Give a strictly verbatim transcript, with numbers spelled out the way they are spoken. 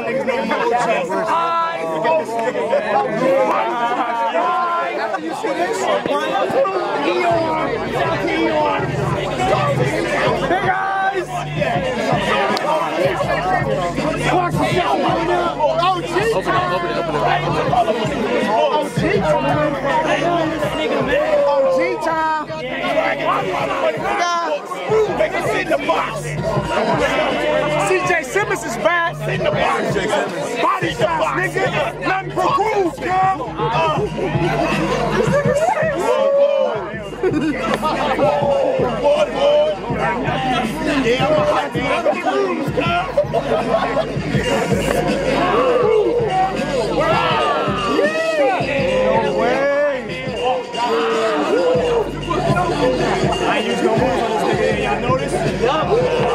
After you see this, one, two, Eeyore, big eyes! Oh, Jesus! Open it, open it, open it. Oh, Jesus! Oh, Jesus! Make us in the box! C J Simmons is back! In the box! Body shots, nigga! Nothing for groove, girl! Whoa! Whoa! Whoa! Whoa!